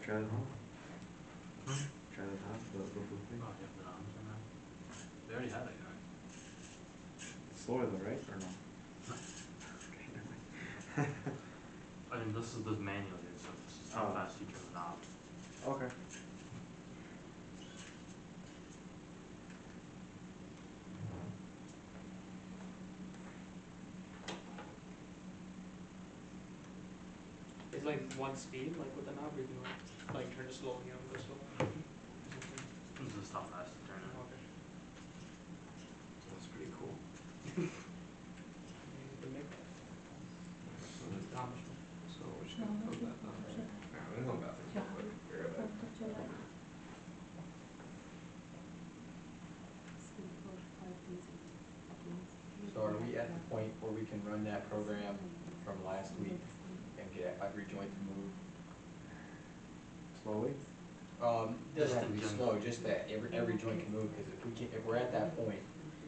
try the hump. Hmm? Try the top, so let's go for the thing. Oh, you have the arms on that? They already had it, right? Slower though, right? Or no? Okay, never mind. I mean, this is the manual here, so this is how fast you turn the knob. Okay. Is like one speed, like with the knob, or you can like turn it slow and go slow? This is how fast to turn it. Okay. That's pretty cool. So we should go to that knob. Yeah, we're going to go bathroom. So are we at the point where we can run that program from last week? Get every joint to move slowly. Doesn't have to be slow. Just that every joint can move. Because if we're at that point,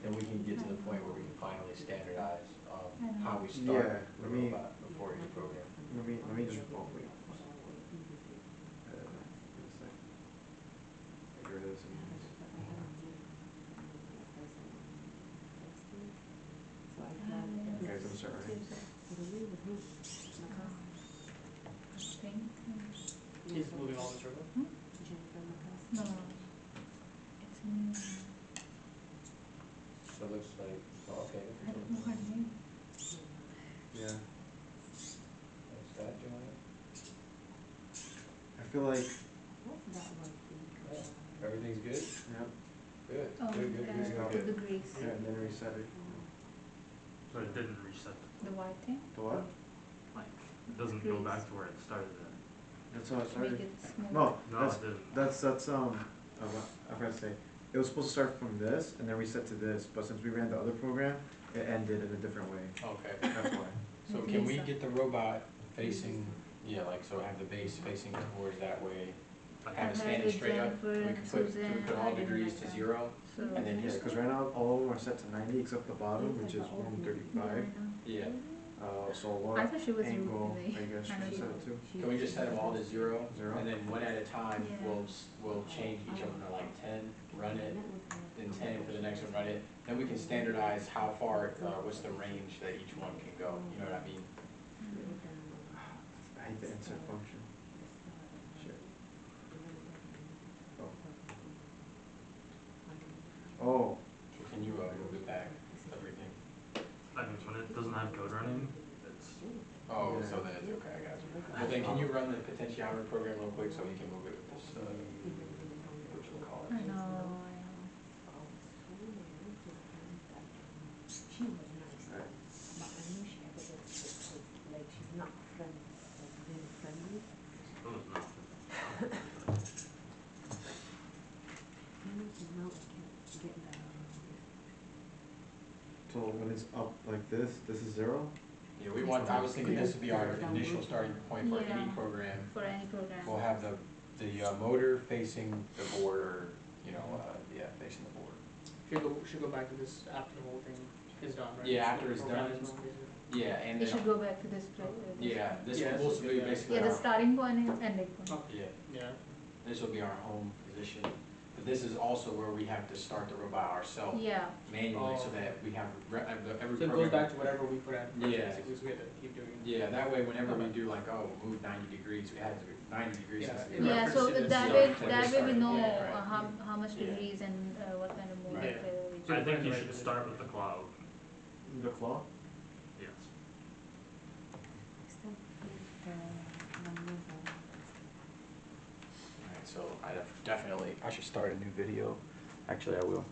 then we can get to the point where we can finally standardize how we start the robot before any program. Let me just wait. Get rid of this. Okay, so I'm sorry. He's moving all the turbo? Hmm? No. So it looks like, well, okay. I don't know her name. Yeah. Is that doing it? I feel like... Yeah. Everything's good? Yeah. Good. Oh, good. The Greeks. Yeah, and then reset it. But it didn't reset. The white thing? The what? Like, it doesn't go back to where it started at. That's how it started. No, I forgot to say. It was supposed to start from this, and then we set to this, but since we ran the other program, it ended in a different way. Okay. That's why. So can we get the robot facing, yeah, like, so have the base facing towards that way, have it standing straight up, and we can put all degrees to 0? So and then just, because right now all of them are set to 90 except the bottom, which is 135. Yeah. So what angle I guess you can set it to? Can we just set them all to 0? And then one at a time, we'll change each of them to like 10, run it, then 10 for the next one, run it. Then we can standardize how far, what's the range that each one can go. You know what I mean? I hate the insert function. Shit. Oh. So can you move it back? When it doesn't have code running, it's... Oh, yeah. So then it's okay, I got you. Well then, can you run the potentiometer program real quick so we can move it with this virtual collar? I know. So when it's up like this is 0? Yeah, we want, I was thinking this would be our initial starting point for any program. For any program. We'll have the motor facing the board, or, you know, yeah, facing the board. Should go back to this after the whole thing is done, right? Yeah, after it's done. Yeah, and then... It should go back to this program. Yeah, this will be basically the starting point and ending point. Yeah. This will be our home position. This is also where we have to start the robot ourselves manually, so that we have every program. So it goes back to whatever we put out. Yeah. Because we have to keep doing it. Yeah, that way whenever we do like, oh, we'll move 90 degrees, we have to do 90 degrees. Yeah, so that way we know how much degrees and what kind of movement. Right. So I think you should start with the claw. The claw? Yes. So I should start a new video. Actually, I will.